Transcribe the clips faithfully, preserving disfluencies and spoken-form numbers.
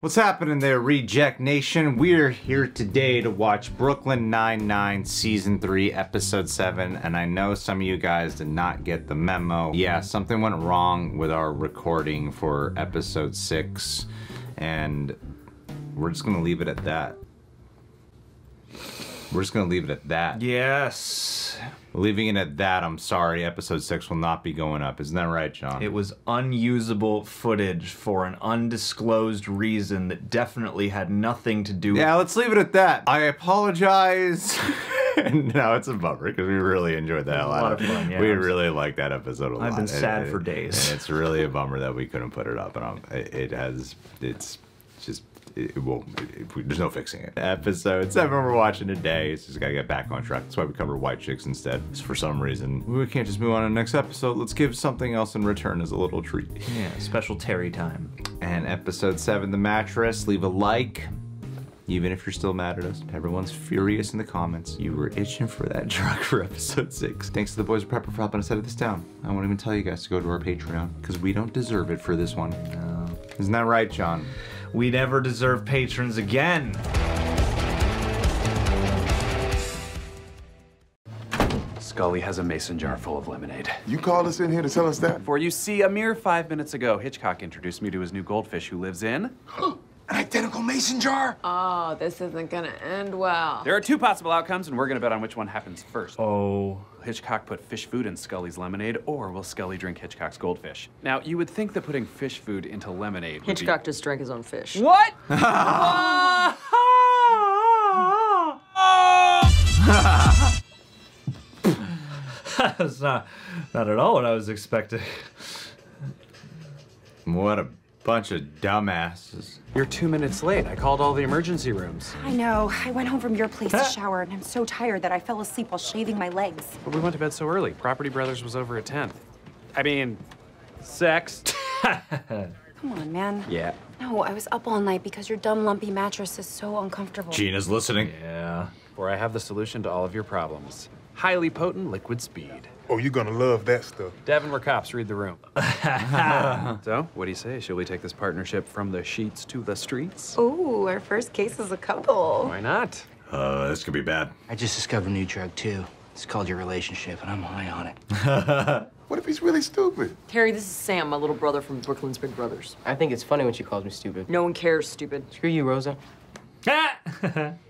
What's happening there, Reject Nation? We're here today to watch Brooklyn Nine-Nine Season three, Episode seven, and I know some of you guys did not get the memo. Yeah, something went wrong with our recording for Episode six, and we're just gonna leave it at that. We're just gonna leave it at that. Yes. Leaving it at that, I'm sorry, Episode six will not be going up. Isn't that right, John? It was unusable footage for an undisclosed reason that definitely had nothing to do with... Yeah, let's leave it at that. I apologize. No, it's a bummer, because we really enjoyed that a lot. A lot of fun, yeah. We really liked that episode a lot. I've been sad and, for days. And it's really a bummer that we couldn't put it up. And it, it has... It's just... It won't, it, it, there's no fixing it. Episode seven we're watching today, it's just gotta get back on track. That's why we cover White Chicks instead. It's for some reason. We can't just move on to the next episode. Let's give something else in return as a little treat. Yeah, special Terry time. And episode seven, The Mattress. Leave a like, even if you're still mad at us. Everyone's furious in the comments. You were itching for that drug for episode six. Thanks to the boys at Pepper for helping us edit this down. I won't even tell you guys to go to our Patreon, because we don't deserve it for this one. No. Isn't that right, John? We never deserve patrons again. Scully has a mason jar full of lemonade. You called us in here to tell us that? For you see, a mere five minutes ago, Hitchcock introduced me to his new goldfish who lives in... An identical mason jar? Oh, this isn't gonna end well. There are two possible outcomes, and we're gonna bet on which one happens first. Oh. Will Hitchcock put fish food in Scully's lemonade, or will Scully drink Hitchcock's goldfish? Now, you would think that putting fish food into lemonade would Hitchcock be... just drank his own fish. What? That's not, not at all what I was expecting. What a... bunch of dumbasses. You're two minutes late. I called all the emergency rooms. I know. I went home from your place to shower, and I'm so tired that I fell asleep while shaving my legs. But we went to bed so early. Property Brothers was over at ten. I mean, sex. Come on, man. Yeah. No, I was up all night because your dumb, lumpy mattress is so uncomfortable. Gina's listening. Yeah. Where I have the solution to all of your problems. Highly potent liquid speed. Oh, you're gonna love that stuff. Devin, we're cops, read the room. So, what do you say? Shall we take this partnership from the sheets to the streets? Ooh, our first case is a couple. Why not? Uh, this could be bad. I just discovered a new drug, too. It's called your relationship, and I'm high on it. What if he's really stupid? Terry, this is Sam, my little brother from Brooklyn's Big Brothers. I think it's funny when she calls me stupid. No one cares, stupid. Screw you, Rosa.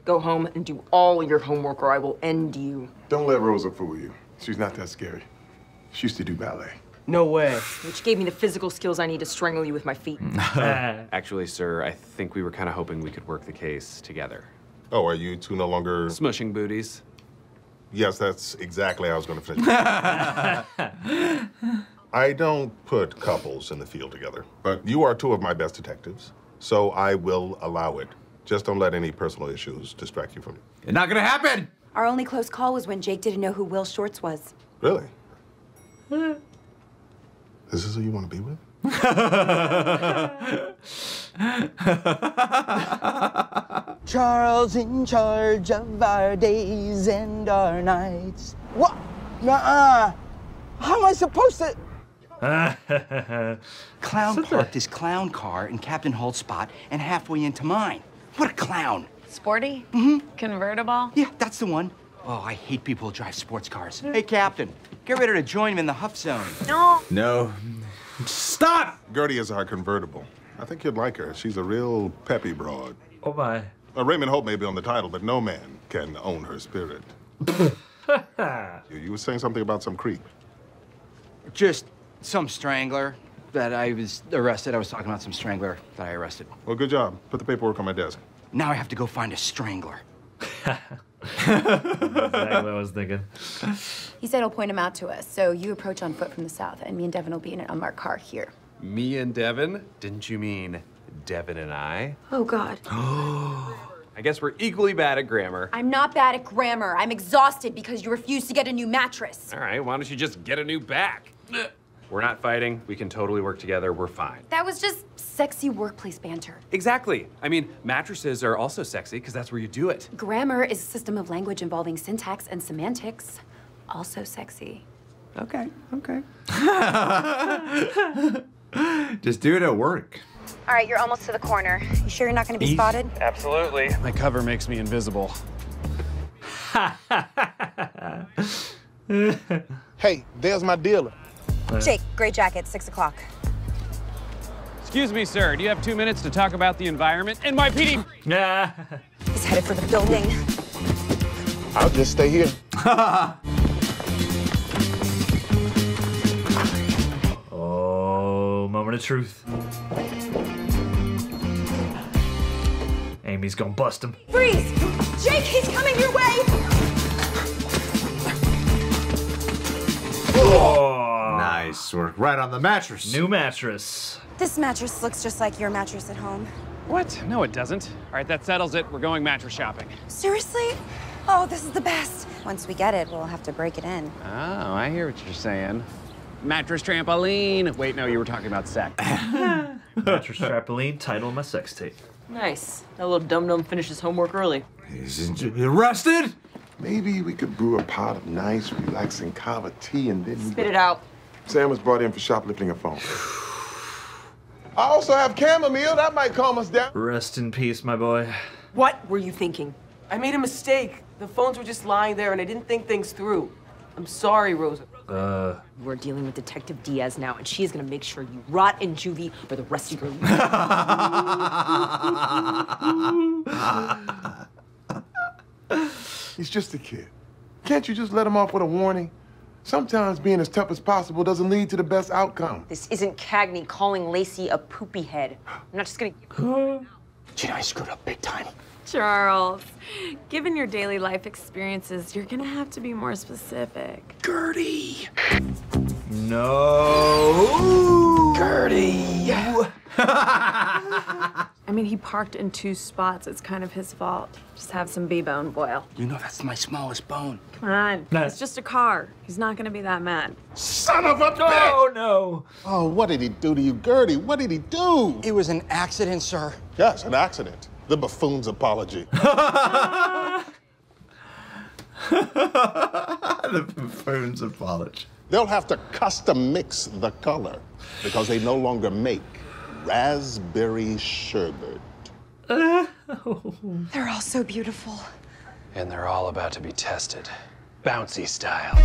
Go home and do all your homework, or I will end you. Don't let Rosa fool you. She's not that scary. She used to do ballet. No way. Which gave me the physical skills I need to strangle you with my feet. Actually, sir, I think we were kind of hoping we could work the case together. Oh, are you two no longer... smushing booties? Yes, that's exactly how I was going to finish. I don't put couples in the field together, but you are two of my best detectives, so I will allow it. Just don't let any personal issues distract you from it. It's not going to happen! Our only close call was when Jake didn't know who Will Shorts was. Really? This is who you want to be with? Charles in charge of our days and our nights. What? Nuh-uh. How am I supposed to? Clown parked his clown car in Captain Holt's spot and halfway into mine. What a clown. Sporty? Mm-hmm. Convertible? Yeah, that's the one. Oh, I hate people who drive sports cars. Hey, Captain, get ready to join him in the huff zone. No. No. Stop! Gertie is our convertible. I think you'd like her. She's a real peppy broad. Oh, my. Uh, Raymond Holt may be on the title, but no man can own her spirit. you, you were saying something about some creep. Just some strangler that I was arrested. I was talking about some strangler that I arrested. Well, good job. Put the paperwork on my desk. Now I have to go find a strangler. Exactly what I was thinking. He said he'll point him out to us, so you approach on foot from the south, and me and Devin will be in an unmarked car here. Me and Devin? Didn't you mean Devin and I? Oh, God. I guess we're equally bad at grammar. I'm not bad at grammar. I'm exhausted because you refuse to get a new mattress. All right, why don't you just get a new back? We're not fighting. We can totally work together. We're fine. That was just sexy workplace banter. Exactly. I mean, mattresses are also sexy because that's where you do it. Grammar is a system of language involving syntax and semantics. Also sexy. Okay, okay. Just do it at work. All right, you're almost to the corner. You sure you're not going to be e? spotted? Absolutely. My cover makes me invisible. Hey, there's my dealer. Jake, gray jacket, six o'clock. Excuse me, sir. Do you have two minutes to talk about the environment? N Y P D! Nah. He's headed for the building. I'll just stay here. Oh, moment of truth. Amy's gonna bust him. Freeze! Jake, he's coming your way! Oh, nice work. Right on the mattress. New mattress. This mattress looks just like your mattress at home. What? No, it doesn't. All right, that settles it. We're going mattress shopping. Seriously? Oh, this is the best. Once we get it, we'll have to break it in. Oh, I hear what you're saying. Mattress trampoline. Wait, no, you were talking about sex. Mattress trampoline, title of my sex tape. Nice. That little dum-dum finishes homework early. Isn't you arrested? Maybe we could brew a pot of nice, relaxing kava tea and then... Spit it out. Sam was brought in for shoplifting a phone. I also have chamomile. That might calm us down. Rest in peace, my boy. What were you thinking? I made a mistake. The phones were just lying there, and I didn't think things through. I'm sorry, Rosa. Uh... We're dealing with Detective Diaz now, and she's gonna make sure you rot in juvie for the rest of your life. He's just a kid. Can't you just let him off with a warning? Sometimes being as tough as possible doesn't lead to the best outcome. This isn't Cagney calling Lacey a poopy head. I'm not just gonna... Gina, I screwed up big time. Charles, given your daily life experiences, you're gonna have to be more specific. Gertie! No! Gertie! I mean, he parked in two spots. It's kind of his fault. Just have some B-bone boil. You know that's my smallest bone. Come on. No. It's just a car. He's not gonna be that mad. Son of a bitch! Oh, no. Oh, what did he do to you, Gertie? What did he do? It was an accident, sir. Yes, an accident. The buffoon's apology. The buffoon's apology. They'll have to custom mix the color because they no longer make raspberry sherbet. Uh, oh. They're all so beautiful. And they're all about to be tested. Bouncy styles.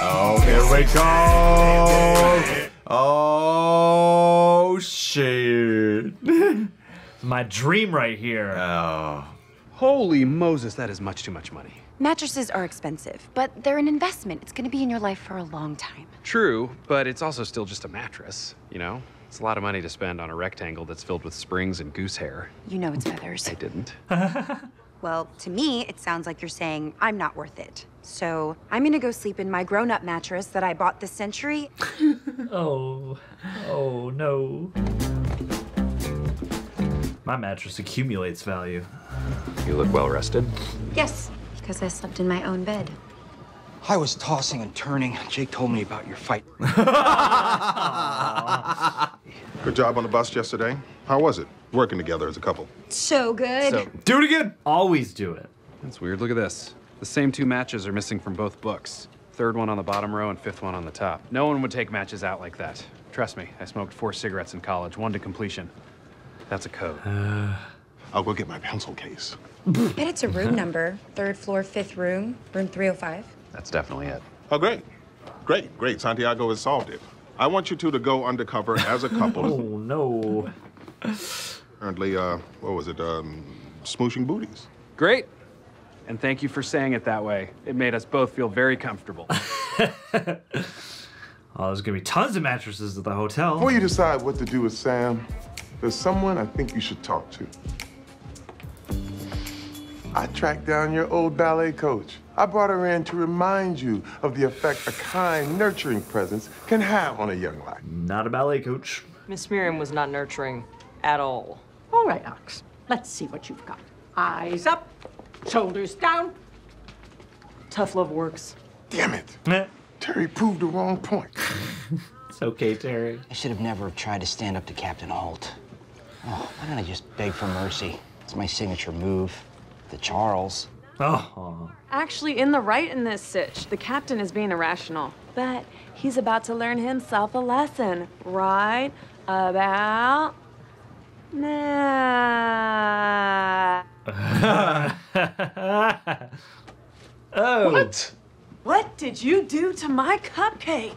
Oh, here we go. Oh, shit. My dream right here. Oh. Holy Moses, that is much too much money. Mattresses are expensive, but they're an investment. It's gonna be in your life for a long time. True, but it's also still just a mattress, you know? It's a lot of money to spend on a rectangle that's filled with springs and goose hair. You know it's feathers. I didn't. Well, to me, it sounds like you're saying, I'm not worth it. So I'm gonna go sleep in my grown-up mattress that I bought this century. Oh, oh no. My mattress accumulates value. You look well rested. Yes, because I slept in my own bed. I was tossing and turning. Jake told me about your fight. Good job on the bus yesterday. How was it, working together as a couple? So good. So, do it again. Always do it. That's weird. Look at this. The same two matches are missing from both books. Third one on the bottom row and fifth one on the top. No one would take matches out like that. Trust me, I smoked four cigarettes in college, one to completion. That's a code. Uh, I'll go get my pencil case. I bet it's a room number. Third floor, fifth room, room three oh five. That's definitely it. Oh, great. Great, great. Santiago has solved it. I want you two to go undercover as a couple. Oh, no. Apparently, uh, what was it? Um, smooshing booties. Great. And thank you for saying it that way. It made us both feel very comfortable. Oh, there's going to be tons of mattresses at the hotel. Before you decide what to do with Sam, there's someone I think you should talk to. I tracked down your old ballet coach. I brought her in to remind you of the effect a kind, nurturing presence can have on a young life. Not a ballet coach. Miss Miriam was not nurturing at all. All right, Ox, let's see what you've got. Eyes up, shoulders down. Tough love works. Damn it. Terry proved the wrong point. It's okay, Terry. I should have never tried to stand up to Captain Holt. Oh, why don't I just beg for mercy? It's my signature move, the Charles. Oh. Actually, in the right in this sitch, the captain is being irrational, but he's about to learn himself a lesson right about Nah. Oh. What? What did you do to my cupcake?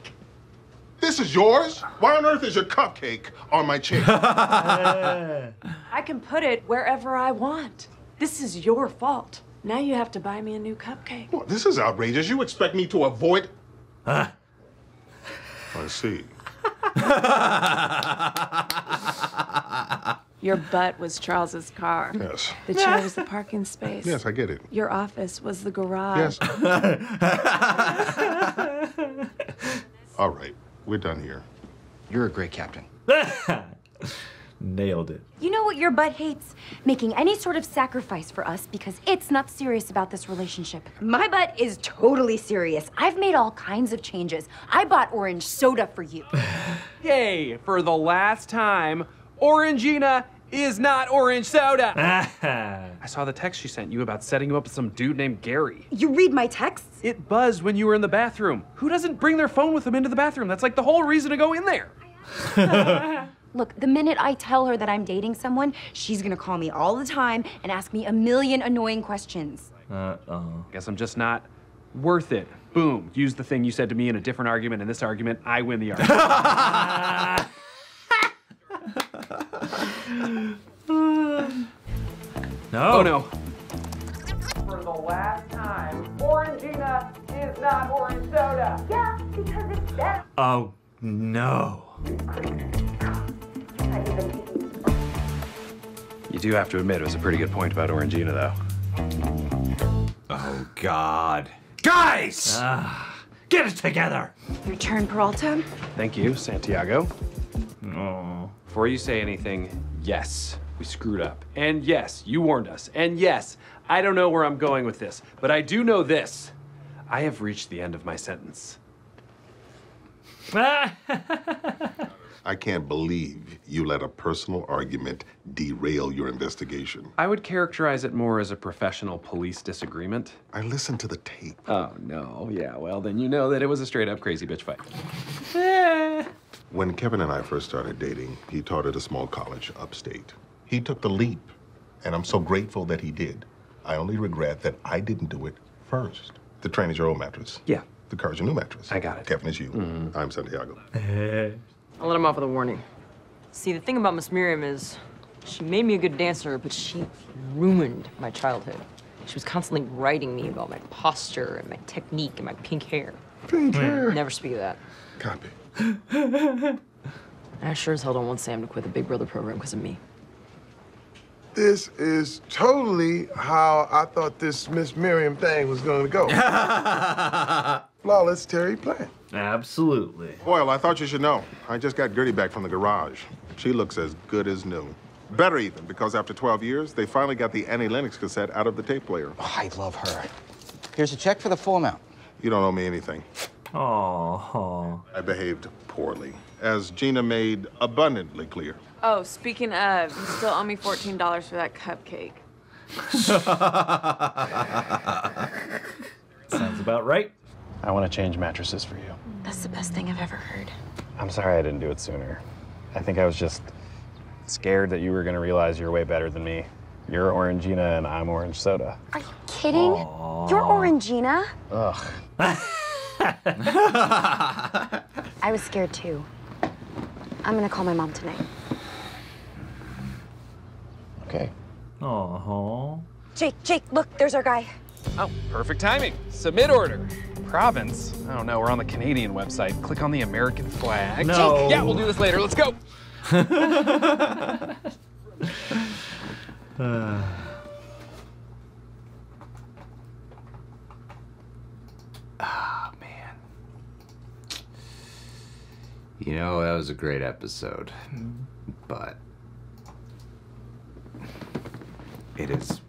This is yours? Why on earth is your cupcake on my chair? uh, I can put it wherever I want. This is your fault. Now you have to buy me a new cupcake. Well, this is outrageous. You expect me to avoid... Huh? I see. Your butt was Charles's car. Yes. The chair was the parking space. Yes, I get it. Your office was the garage. Yes. All right, we're done here. You're a great captain. Nailed it. You know what your butt hates? Making any sort of sacrifice for us because it's not serious about this relationship. My butt is totally serious. I've made all kinds of changes. I bought orange soda for you. Yay, for the last time, Orangina is not orange soda. I saw the text she sent you about setting you up with some dude named Gary. You read my texts? It buzzed when you were in the bathroom. Who doesn't bring their phone with them into the bathroom? That's like the whole reason to go in there. Look, the minute I tell her that I'm dating someone, she's gonna call me all the time and ask me a million annoying questions. Uh-oh. Guess I'm just not worth it. Boom. Use the thing you said to me in a different argument. In this argument, I win the argument. No. Oh, no. For the last time, Orangina is not orange soda. Yeah, because it's that. Oh, no. You do have to admit it was a pretty good point about Orangina, though. Oh, God. Guys! Uh, get it together! Your turn, Peralta. Thank you, Santiago. Oh. Before you say anything, yes, we screwed up. And yes, you warned us. And yes, I don't know where I'm going with this, but I do know this. I have reached the end of my sentence. I can't believe you let a personal argument derail your investigation. I would characterize it more as a professional police disagreement. I listened to the tape. Oh, no. Yeah, well, then you know that it was a straight-up crazy bitch fight. When Kevin and I first started dating, he taught at a small college upstate. He took the leap, and I'm so grateful that he did. I only regret that I didn't do it first. The train is your old mattress. Yeah. The car is your new mattress. I got it. Kevin is you. Mm-hmm. I'm Santiago. I'll let him off with a warning. See, the thing about Miss Miriam is she made me a good dancer, but she ruined my childhood. She was constantly writing me about my posture and my technique and my pink hair. Pink hair. Never speak of that. Copy. And I sure as hell don't want Sam to quit the Big Brother program because of me. This is totally how I thought this Miss Miriam thing was going to go. Flawless Terry plan. Absolutely. Well, I thought you should know. I just got Gertie back from the garage. She looks as good as new. Better even, because after twelve years, they finally got the Annie Lennox cassette out of the tape player. Oh, I love her. Here's a check for the full amount. You don't owe me anything. Oh. I behaved poorly, as Gina made abundantly clear. Oh, speaking of, you still owe me fourteen dollars for that cupcake. Sounds about right. I want to change mattresses for you. That's the best thing I've ever heard. I'm sorry I didn't do it sooner. I think I was just scared that you were going to realize you're way better than me. You're Orangina and I'm orange soda. Are you kidding? Aww. You're Orangina? Ugh. I was scared too. I'm going to call my mom tonight. Okay. Aww. Jake, Jake, look, there's our guy. Oh, perfect timing. Submit order. Province? I don't know, we're on the Canadian website. Click on the American flag. No. Jake. Yeah, we'll do this later. Let's go. uh. Oh, man. You know, that was a great episode, but it is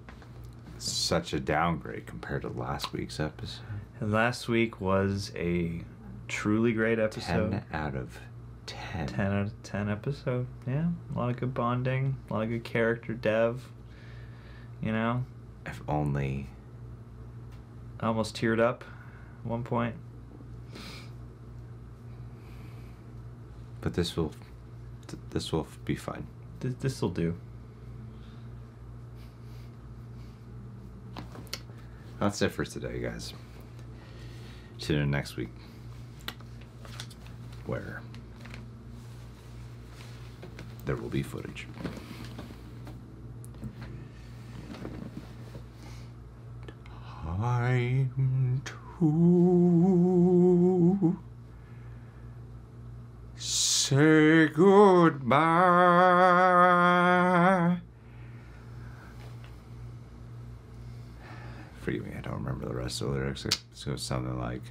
such a downgrade compared to last week's episode. And last week was a truly great episode. ten out of ten. ten out of ten episode, yeah. A lot of good bonding, a lot of good character dev, you know. If only. I almost teared up at one point. But this will, this will be fine. Th this'll do. That's it for today, guys. Tune in next week. Where there will be footage. Time to say goodbye. Forgive me, I don't remember the rest of the lyrics. It's going to sound like...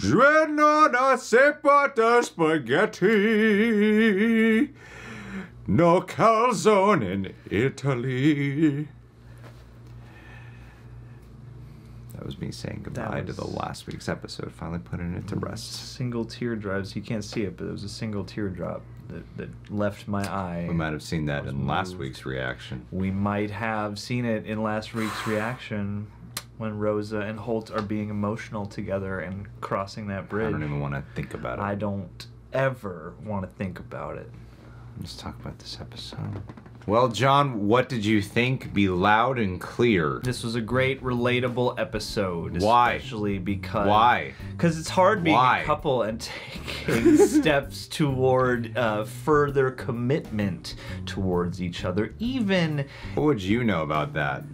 Je n'en sais pas de spaghetti, no calzone in Italy. That was me saying goodbye to the last week's episode, finally putting it to rest. Single teardrops, you can't see it, but it was a single teardrop that, that left my eye. We might have seen that in moved. last week's reaction. We might have seen it in last week's reaction. When Rosa and Holt are being emotional together and crossing that bridge. I don't even want to think about it. I don't ever want to think about it. Let's talk about this episode. Well, John, what did you think? Be loud and clear. This was a great, relatable episode. Why? Especially because... Why? Because it's hard being Why? a couple and taking steps toward uh, further commitment towards each other, even... What would you know about that?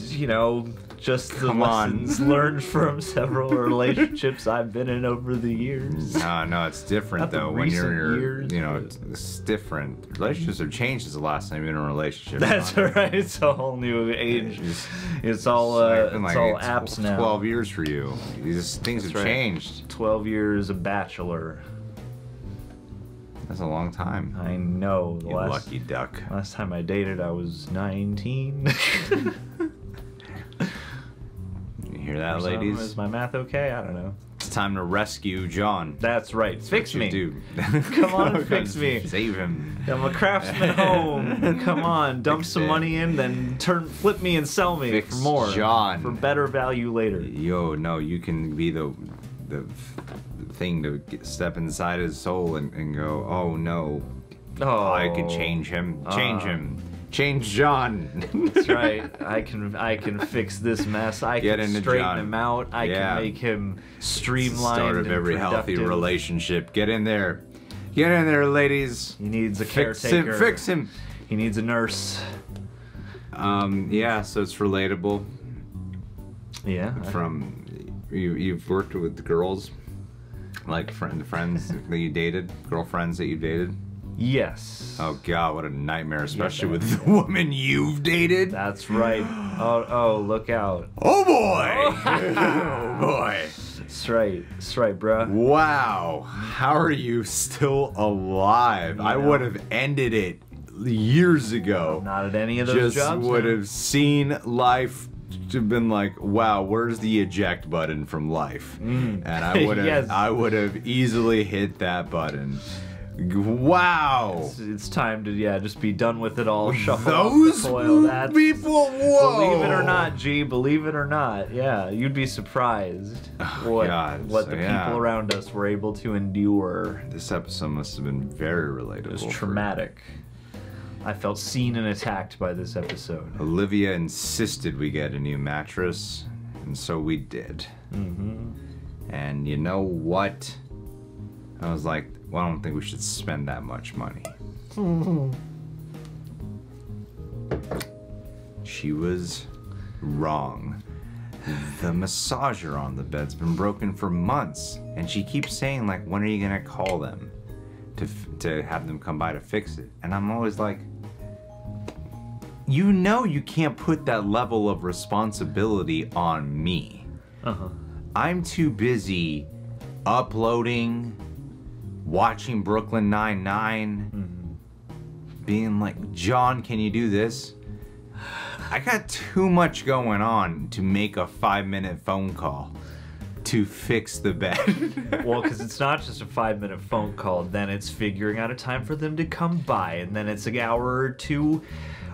You know, just the Come lessons on. learned from several relationships I've been in over the years. No, no, it's different Not though. When you're, years, you know, it's, it's different. Relationships have changed since the last time you've been in a relationship. That's right. It. It's a whole new age. It's, it's all, uh, it's like all apps now. Twelve years for you. These things That's have right. changed. Twelve years a bachelor. That's a long time. I know. The you last, lucky duck. Last time I dated, I was nineteen. Hear that, ladies? Is my math okay? I don't know. It's time to rescue John. That's right. That's fix me. Do. Come on, and fix me. Save him. I'm a craftsman home. Come on, dump fix some it. money in, then turn, flip me and sell me fix for more. John. For better value later. Yo, no, you can be the the thing to get, step inside his soul and, and go, oh no, oh. I could change him. Change uh. him. Change John. That's right. I can I can fix this mess. I Get can straighten John. him out. I yeah. can make him streamlined. Start of every and healthy relationship. Get in there. Get in there, ladies. He needs a fix caretaker. Him, fix him. He needs a nurse. Um. Yeah. So it's relatable. Yeah. From you, you've worked with girls, like friend friends that you dated, girlfriends that you dated. Yes. Oh God, what a nightmare, especially yes, with the woman you've dated. That's right. Oh, oh, look out. Oh boy. Oh boy. That's right. That's right, bruh. Wow. How are you still alive? You know, I would have ended it years ago. Not at any of those Just jobs. Just would man. have seen life. To have been like, wow, where's the eject button from life? Mm. And I would have, yes. I would have easily hit that button. Wow! It's, it's time to, yeah, just be done with it all. Shuffle Those the coil. That's, people, whoa! Believe it or not, G, believe it or not, yeah, you'd be surprised oh, what, God. what so, the yeah. people around us were able to endure. This episode must have been very relatable. It was traumatic. For... I felt seen and attacked by this episode. Olivia insisted we get a new mattress, and so we did. Mm-hmm. And you know what? I was like, well, I don't think we should spend that much money. She was wrong. The massager on the bed's been broken for months, and she keeps saying, like, when are you gonna call them to, to have them come by to fix it? And I'm always like, you know you can't put that level of responsibility on me. Uh-huh. I'm too busy uploading, watching Brooklyn Nine-Nine, mm-hmm. being like, John, can you do this? I got too much going on to make a five-minute phone call to fix the bed. Well, because it's not just a five-minute phone call. Then it's figuring out a time for them to come by, and then it's an hour or two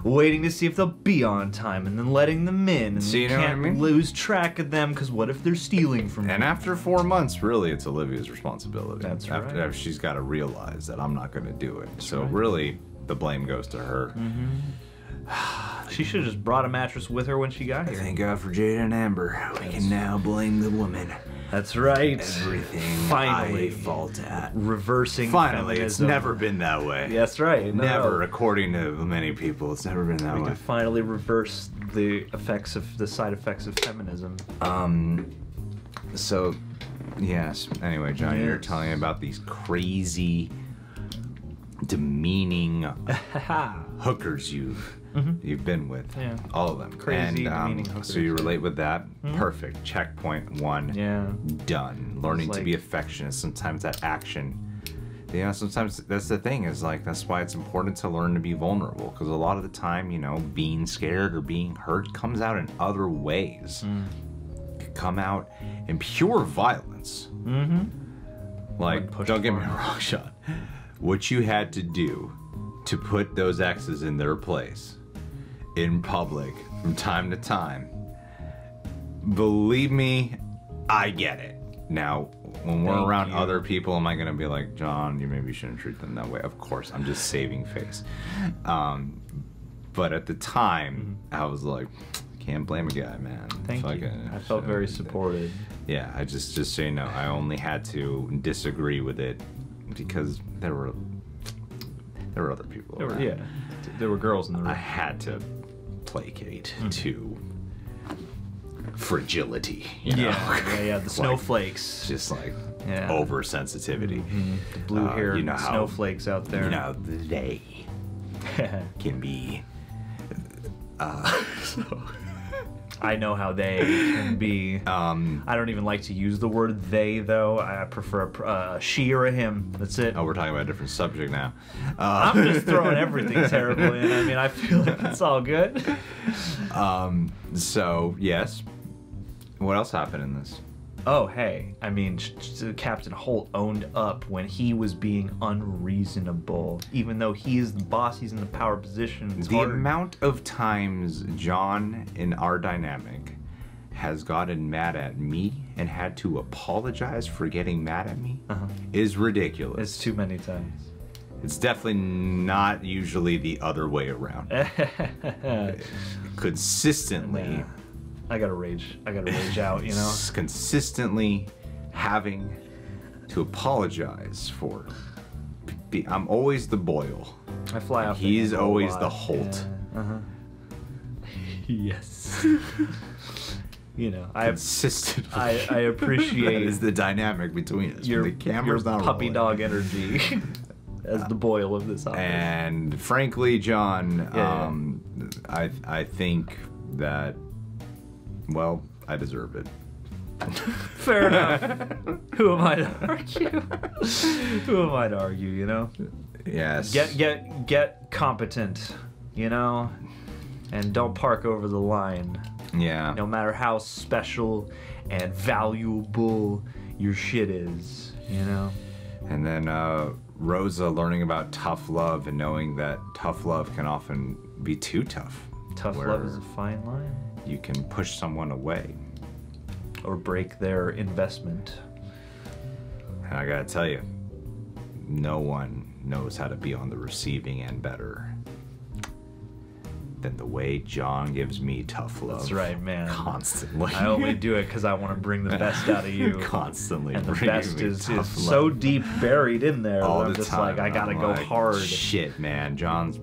waiting to see if they'll be on time, and then letting them in, and so you, you know can't what I mean? lose track of them, because what if they're stealing from and you? After four months, really, it's Olivia's responsibility. That's right. After, after she's got to realize that I'm not going to do it. That's so right. really, the blame goes to her. Mm-hmm. She should have just brought a mattress with her when she got here. Thank God for Jada and Amber. We That's can now blame the woman. That's right. Everything finally I fault at. Reversing Finally, feminism. It's never been that way. That's right. No. Never, according to many people, it's never been that we way. We can finally reverse the effects of, the side effects of feminism. Um, so, yes. Anyway, John, yes. you were telling me about these crazy, demeaning hookers you've Mm-hmm. you've been with, yeah. all of them. Crazy, and, um, so you relate with that. Mm-hmm. Perfect. Checkpoint one. Yeah. Done. Learning like... to be affectionate. Sometimes that action, you know, sometimes that's the thing is like, that's why it's important to learn to be vulnerable. Because a lot of the time, you know, being scared or being hurt comes out in other ways. Mm. It could come out in pure violence. Mm-hmm. Like, don't forward. Get me wrong, Sean. What you had to do to put those exes in their place in public from time to time, believe me, I get it. Now, when we're Thank around you. Other people, am I gonna be like, John, you maybe shouldn't treat them that way? Of course, I'm just saving face. Um, but at the time, I was like, can't blame a guy, man. Thank Fucking, you. I felt very supported. Yeah, I just, just so you know, I only had to disagree with it because there were, there were other people there were, yeah, there were girls in the room. I had to placate mm. to fragility, you know? Yeah, yeah, yeah, the snowflakes. Like, just like yeah. oversensitivity. Mm-hmm. The blue uh, hair you know snowflakes how, out there. You know, they can be... Uh, so. I know how they can be. Um, I don't even like to use the word they, though. I prefer a uh, she or a him. That's it. Oh, we're talking about a different subject now. Uh, I'm just throwing everything terribly in. I mean, I feel like it's all good. Um, so, yes. What else happened in this? Oh, hey. I mean, Captain Holt owned up when he was being unreasonable. Even though he is the boss, he's in the power position. It's the hard. amount of times John in our dynamic has gotten mad at me and had to apologize for getting mad at me uh-huh. is ridiculous. It's too many times. It's definitely not usually the other way around. Consistently. Yeah. I gotta rage. I gotta rage out, you know? Consistently having to apologize for. Be, I'm always the Boyle. I fly off the He's always lot. the Holt. Yeah. Uh-huh. Yes. You know, I consistently. I, I appreciate. That is the dynamic between us. Your, the camera's your not puppy rolling. dog energy as uh, the Boyle of this office. And frankly, John, yeah. um, I I think that. Well, I deserve it. Fair enough. Who am I to argue? Who am I to argue, you know? Yes. Get get get competent, you know? And don't park over the line. Yeah. No matter how special and valuable your shit is, you know? And then uh, Rosa learning about tough love and knowing that tough love can often be too tough. Tough love is a fine line. You can push someone away. Or break their investment. And I gotta tell you, no one knows how to be on the receiving end better than the way John gives me tough love. That's right, man. Constantly. I only do it because I want to bring the best out of you. Constantly. And the best is, is so deep buried in there All that I'm the just time. like, I gotta I'm go like, hard. Shit, man. John's...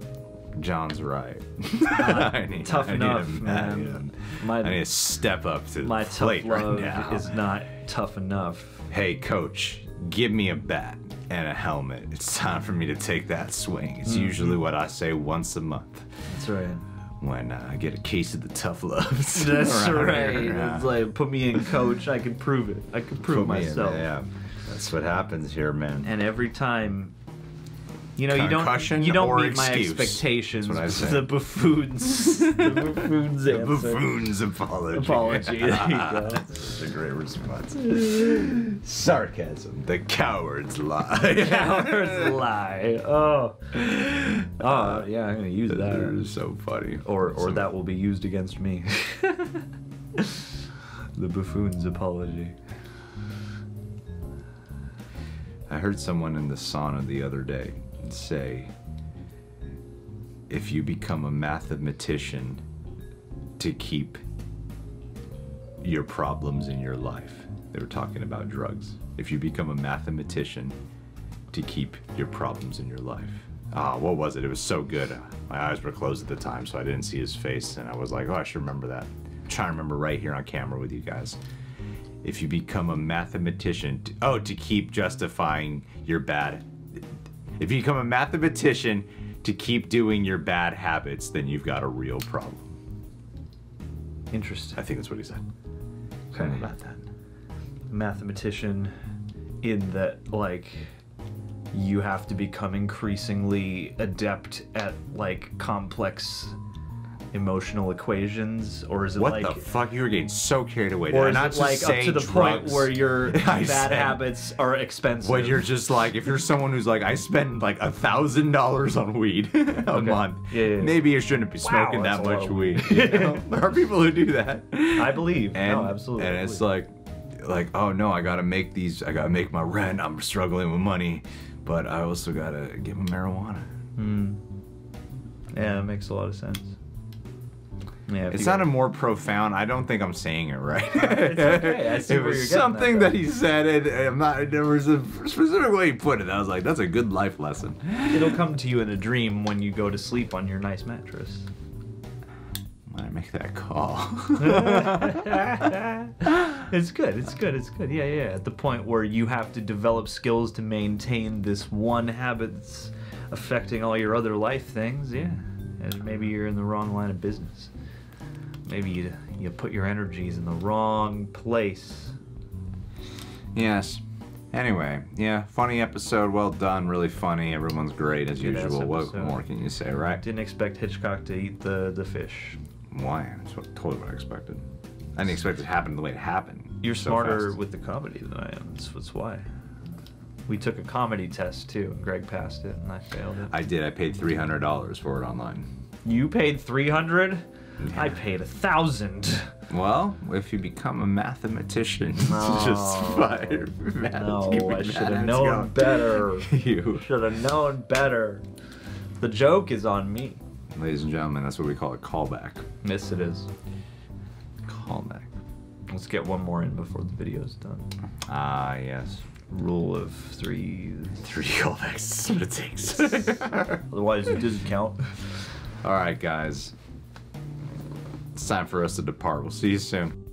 John's right. I need, tough I enough, need a, man. I need, a, my, I need to step up to my the plate tough love right now. Is not tough enough. Hey, coach, give me a bat and a helmet. It's time for me to take that swing. It's mm-hmm. usually what I say once a month. That's right. When uh, I get a case of the tough loves. That's right. It's like, put me in, coach. I can prove it. I can prove put myself. Me in, yeah, that's what happens here, man. And every time You know, Concussion you don't you don't meet my expectations. What I the buffoons, the buffoons, the buffoons apology. Apology. There you go. That's a great response. Sarcasm. The coward's lie. Coward's lie. Oh. Oh uh, yeah, I'm gonna use that. That is so funny. Or or so. That will be used against me. The buffoon's apology. I heard someone in the sauna the other day say, if you become a mathematician to keep your problems in your life, they were talking about drugs. If you become a mathematician to keep your problems in your life. Ah, what was it? It was so good. My eyes were closed at the time, so I didn't see his face, and I was like, oh, I should remember that. I'm trying to remember right here on camera with you guys. If you become a mathematician, to, oh, to keep justifying your bad. If you become a mathematician to keep doing your bad habits, then you've got a real problem. Interesting. I think that's what he said. Okay. Something about that. Mathematician in that, like, you have to become increasingly adept at, like, complex emotional equations, or is it what like what the fuck? You were getting so carried away. Or is not it like up to the drugs. point where your bad said, habits are expensive? When you're just like, if you're someone who's like, I spend like a thousand dollars on weed a okay. month, yeah, yeah, yeah. maybe you shouldn't be smoking wow, that much weed. You know? There are people who do that. I believe. And, no, absolutely. And it's like, like, oh no, I gotta make these. I gotta make my rent. I'm struggling with money, but I also gotta give them marijuana. Mm. Yeah, that makes a lot of sense. Yeah, it's not a more profound. I don't think I'm saying it right. It's okay. I see it was something that, that he said, and I'm not. There was a specific way he put it. I was like, "That's a good life lesson." It'll come to you in a dream when you go to sleep on your nice mattress. When I make that call, it's good. It's good. It's good. Yeah, yeah. At the point where you have to develop skills to maintain this one habit that's affecting all your other life things. Yeah, and maybe you're in the wrong line of business. Maybe you, you put your energies in the wrong place. Yes. Anyway, yeah, funny episode. Well done. Really funny. Everyone's great as Good usual. What more can you say, right? Didn't expect Hitchcock to eat the, the fish. Why? That's what, totally what I expected. I didn't expect it to happen the way it happened. You're so smarter fast. with the comedy than I am. That's, that's why. We took a comedy test, too, and Greg passed it, and I failed it. I did. I paid three hundred dollars for it online. You paid three hundred dollars? I paid a thousand. Well, if you become a mathematician, no, just fire. No, I should have known better. You should have known better. The joke is on me. Ladies and gentlemen, that's what we call a callback. Yes, it is. Callback. Let's get one more in before the video's done. Ah, uh, yes. Rule of three. Three callbacks. That's what it takes. Otherwise, it doesn't count. All right, guys. It's time for us to depart. We'll see you soon.